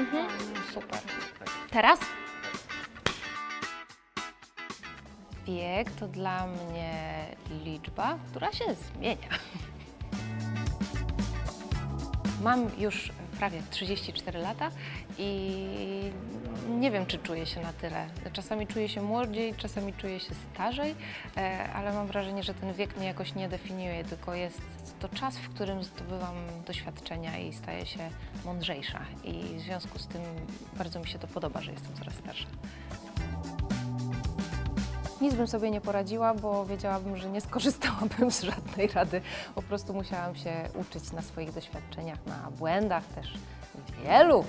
Mhm. Super. Teraz? Wiek to dla mnie liczba, która się zmienia. Mam już prawie 34 lata i nie wiem, czy czuję się na tyle. Czasami czuję się młodziej, czasami czuję się starzej, ale mam wrażenie, że ten wiek mnie jakoś nie definiuje, tylko jest to czas, w którym zdobywam doświadczenia i staję się mądrzejsza. I w związku z tym bardzo mi się to podoba, że jestem coraz starsza. Nic bym sobie nie poradziła, bo wiedziałabym, że nie skorzystałabym z żadnej rady. Po prostu musiałam się uczyć na swoich doświadczeniach, na błędach też wielu.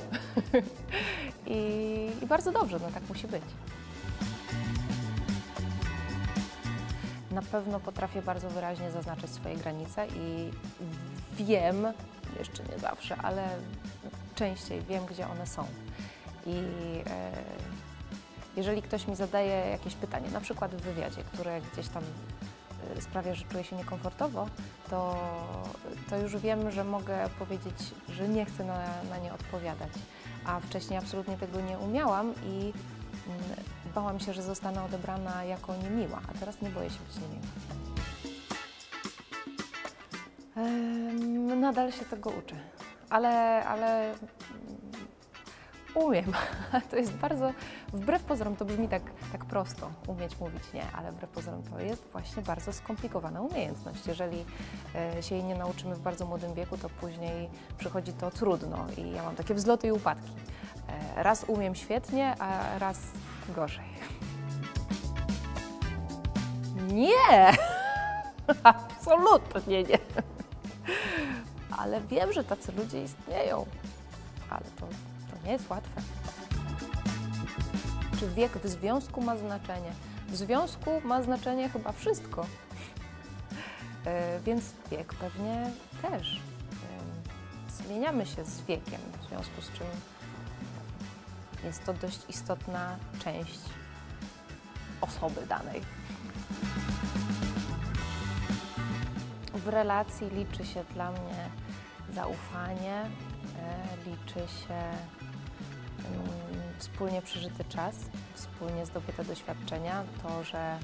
I bardzo dobrze, no tak musi być. Na pewno potrafię bardzo wyraźnie zaznaczyć swoje granice i wiem, jeszcze nie zawsze, ale częściej wiem, gdzie one są. Jeżeli ktoś mi zadaje jakieś pytanie, na przykład w wywiadzie, które gdzieś tam sprawia, że czuję się niekomfortowo, to już wiem, że mogę powiedzieć, że nie chcę na nie odpowiadać. A wcześniej absolutnie tego nie umiałam i bałam się, że zostanę odebrana jako niemiła, a teraz nie boję się być niemiła. Nadal się tego uczę, ale umiem. To jest bardzo, wbrew pozorom to brzmi tak prosto, umieć mówić nie, ale wbrew pozorom to jest właśnie bardzo skomplikowana umiejętność. Jeżeli się jej nie nauczymy w bardzo młodym wieku, to później przychodzi to trudno i ja mam takie wzloty i upadki. Raz umiem świetnie, a raz gorzej. Nie! Absolutnie nie! Ale wiem, że tacy ludzie istnieją, ale to nie jest łatwe. Czy wiek w związku ma znaczenie? W związku ma znaczenie chyba wszystko, więc wiek pewnie też. Zmieniamy się z wiekiem, w związku z czym jest to dość istotna część osoby danej. W relacji liczy się dla mnie zaufanie, liczy się wspólnie przeżyty czas, wspólnie zdobyte doświadczenia, to, że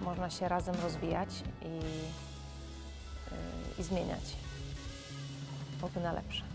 można się razem rozwijać i zmieniać, oby na lepsze.